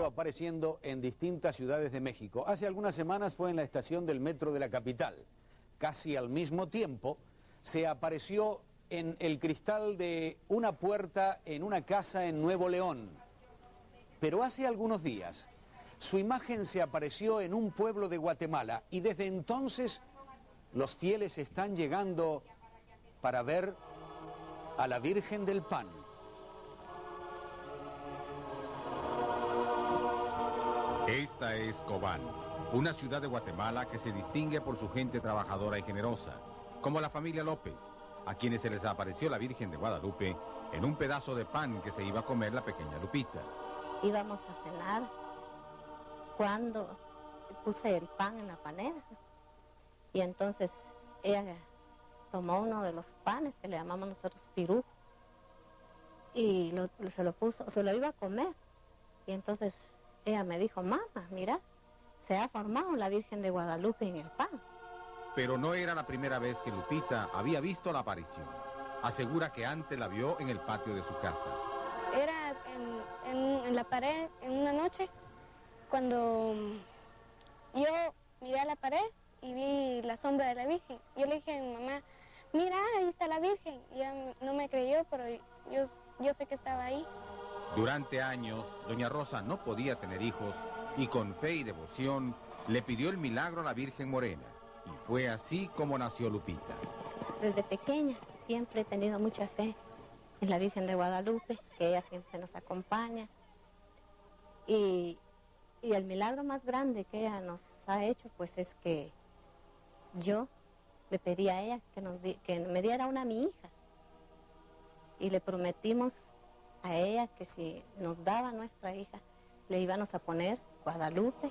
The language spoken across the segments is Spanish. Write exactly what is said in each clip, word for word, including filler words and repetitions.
metro apareciendo en distintas ciudades de México. Hace algunas semanas fue en la estación del metro de la capital. Casi al mismo tiempo se apareció en el cristal de una puerta en una casa en Nuevo León. Pero hace algunos días su imagen se apareció en un pueblo de Guatemala y desde entonces los fieles están llegando para ver a la Virgen del Pan. Esta es Cobán, una ciudad de Guatemala que se distingue por su gente trabajadora y generosa, como la familia López, a quienes se les apareció la Virgen de Guadalupe en un pedazo de pan que se iba a comer la pequeña Lupita. Íbamos a cenar cuando puse el pan en la panera y entonces ella tomó uno de los panes que le llamamos nosotros pirú y lo, se lo puso, se lo iba a comer y entonces ella me dijo, mamá, mira, se ha formado la Virgen de Guadalupe en el pan. Pero no era la primera vez que Lupita había visto la aparición. Asegura que antes la vio en el patio de su casa. Era en, en, en la pared, en una noche, cuando yo miré a la pared y vi la sombra de la Virgen. Yo le dije a mi mamá, mira, ahí está la Virgen. Y ella no me creyó, pero yo, yo sé que estaba ahí. Durante años, doña Rosa no podía tener hijos y con fe y devoción le pidió el milagro a la Virgen Morena. Y fue así como nació Lupita. Desde pequeña siempre he tenido mucha fe en la Virgen de Guadalupe, que ella siempre nos acompaña. Y, y el milagro más grande que ella nos ha hecho, pues es que yo le pedí a ella que, nos di, que me diera una a mi hija. Y le prometimos a ella que si nos daba nuestra hija, le íbamos a poner Guadalupe.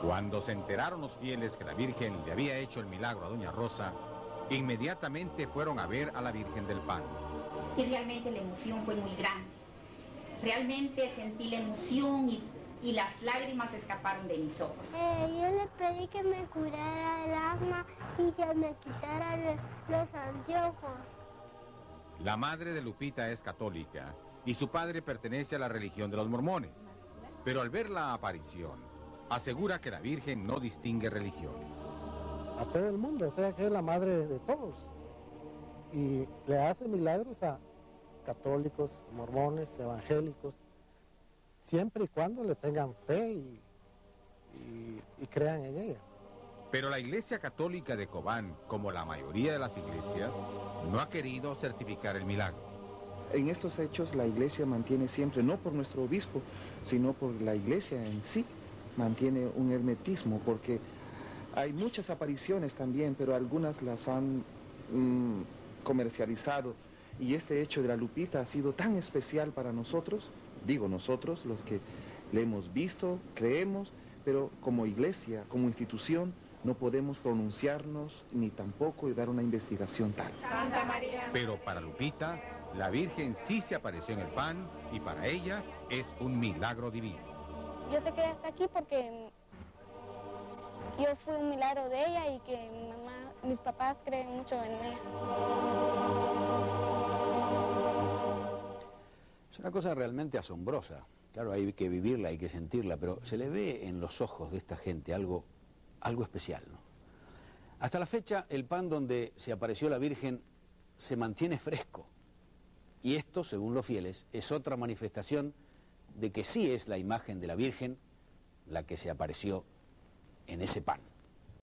Cuando se enteraron los fieles que la Virgen le había hecho el milagro a doña Rosa, inmediatamente fueron a ver a la Virgen del Pan. Y realmente la emoción fue muy grande. Realmente sentí la emoción y, y las lágrimas escaparon de mis ojos. Eh, yo le pedí que me curara el asma y que me quitara le, los anteojos. La madre de Lupita es católica y su padre pertenece a la religión de los mormones. Pero al ver la aparición, asegura que la Virgen no distingue religiones. A todo el mundo, o sea que es la madre de todos. Y le hace milagros a católicos, mormones, evangélicos, siempre y cuando le tengan fe y, y, y crean en ella. Pero la Iglesia Católica de Cobán, como la mayoría de las iglesias, no ha querido certificar el milagro. En estos hechos la Iglesia mantiene siempre, no por nuestro obispo, sino por la Iglesia en sí, mantiene un hermetismo, porque hay muchas apariciones también, pero algunas las han mm, comercializado, y este hecho de la Lupita ha sido tan especial para nosotros, digo nosotros, los que le hemos visto, creemos, pero como iglesia, como institución, no podemos pronunciarnos ni tampoco dar una investigación tal. Santa María. Pero para Lupita, la Virgen sí se apareció en el pan, y para ella es un milagro divino. Yo sé que ella está aquí porque yo fui un milagro de ella y que mi mamá, mis papás creen mucho en ella. Es una cosa realmente asombrosa. Claro, hay que vivirla, hay que sentirla, pero se le ve en los ojos de esta gente algo, algo especial, ¿no? Hasta la fecha, el pan donde se apareció la Virgen se mantiene fresco. Y esto, según los fieles, es otra manifestación de que sí es la imagen de la Virgen la que se apareció en ese pan.